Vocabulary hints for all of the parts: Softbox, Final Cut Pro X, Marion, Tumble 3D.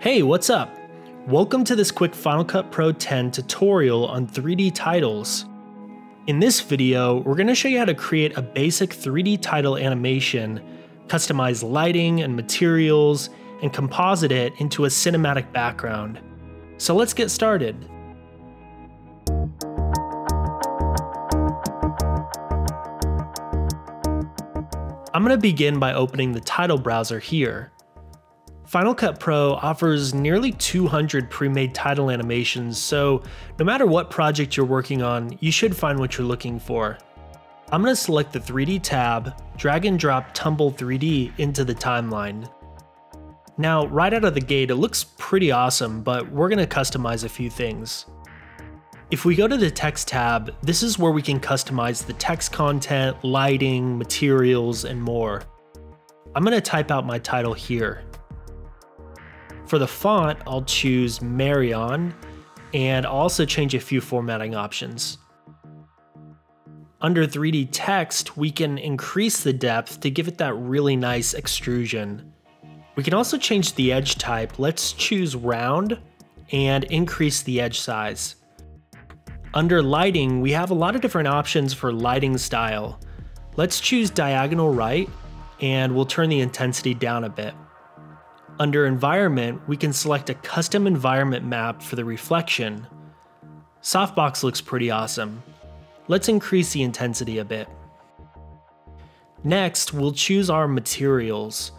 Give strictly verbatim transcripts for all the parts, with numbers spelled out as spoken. Hey, what's up? Welcome to this quick Final Cut Pro ten tutorial on three D titles. In this video, we're going to show you how to create a basic three D title animation, customize lighting and materials, and composite it into a cinematic background. So let's get started. I'm going to begin by opening the title browser here. Final Cut Pro offers nearly two hundred pre-made title animations, so no matter what project you're working on, you should find what you're looking for. I'm going to select the three D tab, drag and drop Tumble three D into the timeline. Now, right out of the gate, it looks pretty awesome, but we're going to customize a few things. If we go to the text tab, this is where we can customize the text content, lighting, materials, and more. I'm going to type out my title here. For the font, I'll choose Marion, and I'll also change a few formatting options. Under three D text, we can increase the depth to give it that really nice extrusion. We can also change the edge type. Let's choose round and increase the edge size. Under lighting, we have a lot of different options for lighting style. Let's choose diagonal right, and we'll turn the intensity down a bit. Under environment, we can select a custom environment map for the reflection. Softbox looks pretty awesome. Let's increase the intensity a bit. Next, we'll choose our materials.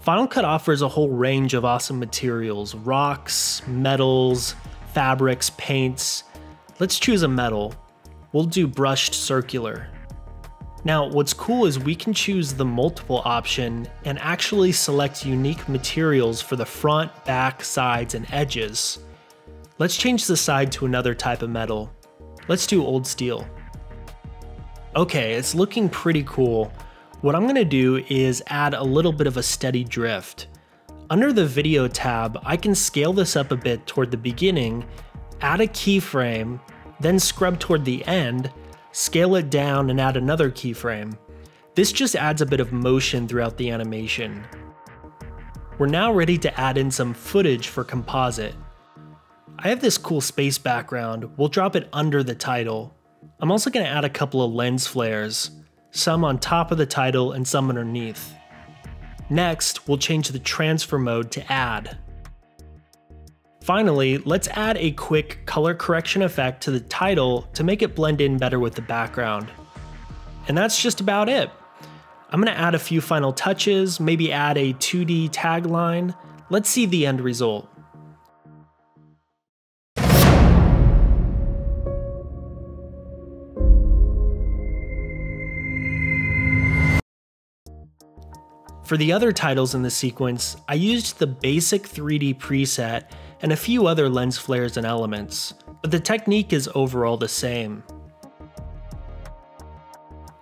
Final Cut offers a whole range of awesome materials: rocks, metals, fabrics, paints. Let's choose a metal. We'll do brushed circular. Now, what's cool is we can choose the multiple option and actually select unique materials for the front, back, sides, and edges. Let's change the side to another type of metal. Let's do old steel. Okay, it's looking pretty cool. What I'm gonna do is add a little bit of a steady drift. Under the video tab, I can scale this up a bit toward the beginning, add a keyframe, then scrub toward the end, scale it down, and add another keyframe. This just adds a bit of motion throughout the animation. We're now ready to add in some footage for composite. I have this cool space background. We'll drop it under the title. I'm also going to add a couple of lens flares, some on top of the title and some underneath. Next, we'll change the transfer mode to add. Finally, let's add a quick color correction effect to the title to make it blend in better with the background. And that's just about it. I'm gonna add a few final touches, maybe add a two D tagline. Let's see the end result. For the other titles in the sequence, I used the basic three D preset and a few other lens flares and elements, but the technique is overall the same.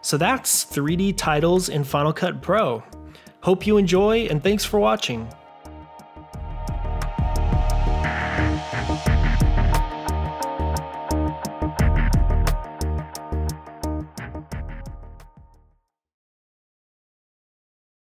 So that's three D titles in Final Cut Pro. Hope you enjoy, and thanks for watching.